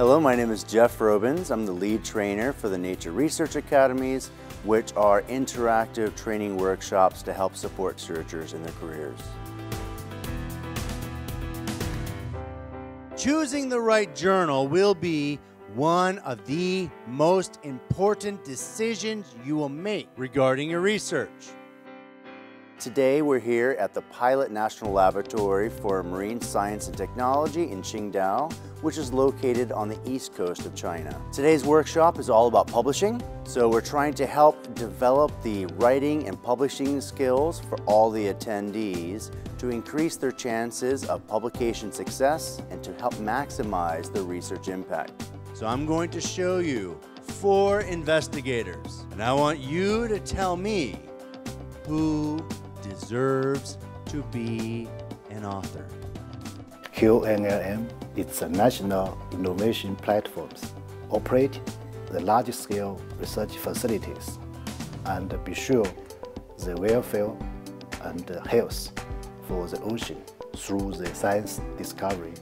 Hello, my name is Jeff Robins. I'm the lead trainer for the Nature Research Academies, which are interactive training workshops to help support researchers in their careers. Choosing the right journal will be one of the most important decisions you will make regarding your research. Today we're here at the Pilot National Laboratory for Marine Science and Technology in Qingdao, which is located on the east coast of China. Today's workshop is all about publishing, so we're trying to help develop the writing and publishing skills for all the attendees to increase their chances of publication success and to help maximize their research impact. So I'm going to show you 4 investigators, and I want you to tell me who deserves to be an author. QNLM is a national innovation platform, operate the large-scale research facilities, and be sure the welfare and health for the ocean through the science discovery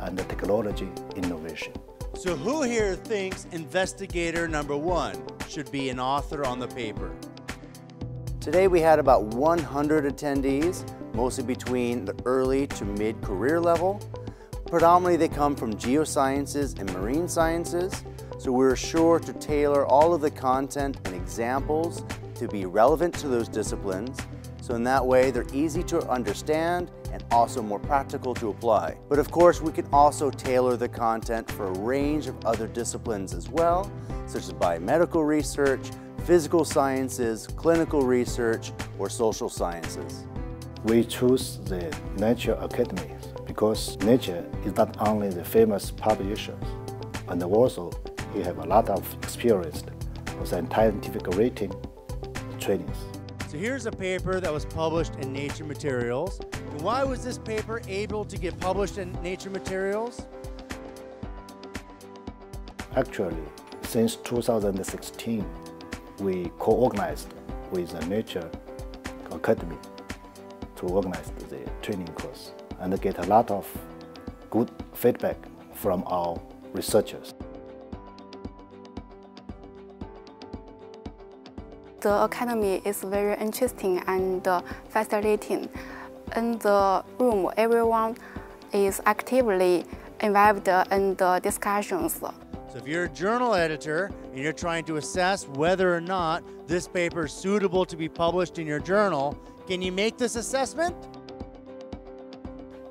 and the technology innovation. So who here thinks investigator number 1 should be an author on the paper? Today we had about 100 attendees, mostly between the early to mid-career level. Predominantly they come from geosciences and marine sciences, so we're sure to tailor all of the content and examples to be relevant to those disciplines, so in that way they're easy to understand and also more practical to apply. But of course we can also tailor the content for a range of other disciplines as well, such as biomedical research, physical sciences, clinical research, or social sciences. We choose the Nature Academy because Nature is not only the famous publishers, and also he has a lot of experience with scientific rating trainings. So here's a paper that was published in Nature Materials. And why was this paper able to get published in Nature Materials? Actually, since 2016, we co-organized with the Nature Academy to organize the training course and get a lot of good feedback from our researchers. The academy is very interesting and fascinating. In the room, everyone is actively involved in the discussions. So if you're a journal editor and you're trying to assess whether or not this paper is suitable to be published in your journal, can you make this assessment?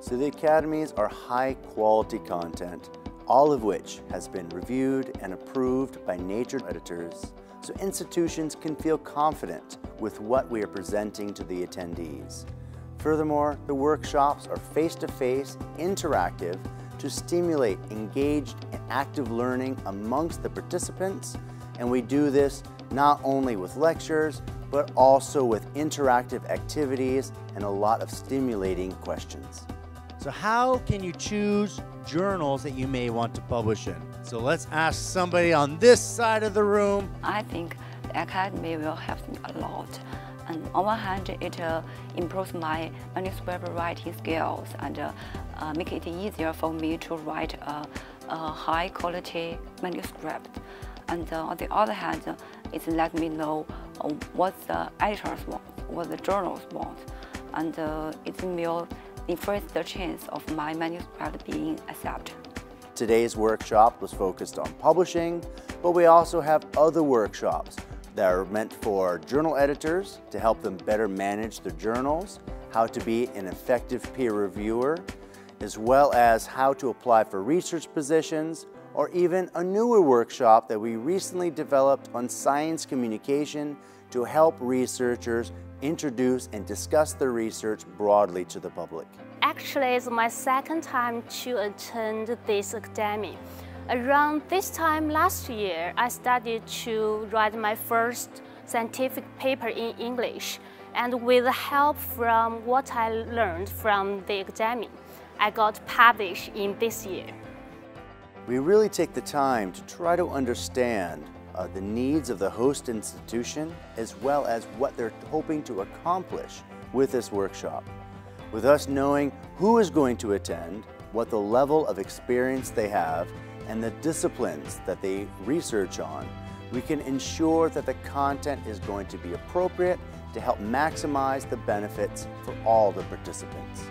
So the academies are high-quality content, all of which has been reviewed and approved by Nature editors, so institutions can feel confident with what we are presenting to the attendees. Furthermore, the workshops are face-to-face, interactive, to stimulate engaged and active learning amongst the participants, and we do this not only with lectures, but also with interactive activities and a lot of stimulating questions. So how can you choose journals that you may want to publish in? So let's ask somebody on this side of the room. I think the academy will help me a lot. And on one hand, it improves my manuscript writing skills and make it easier for me to write a high-quality manuscript. And on the other hand, it lets me know what the editors want, what the journals want, and it will increase the chance of my manuscript being accepted. Today's workshop was focused on publishing, but we also have other workshops that are meant for journal editors to help them better manage their journals, how to be an effective peer reviewer, as well as how to apply for research positions, or even a newer workshop that we recently developed on science communication to help researchers introduce and discuss their research broadly to the public. Actually, it's my second time to attend this academy. Around this time last year, I started to write my first scientific paper in English. And with the help from what I learned from the academy, I got published in this year. We really take the time to try to understand the needs of the host institution, as well as what they're hoping to accomplish with this workshop. With us knowing who is going to attend, what the level of experience they have, and the disciplines that they research on, we can ensure that the content is going to be appropriate to help maximize the benefits for all the participants.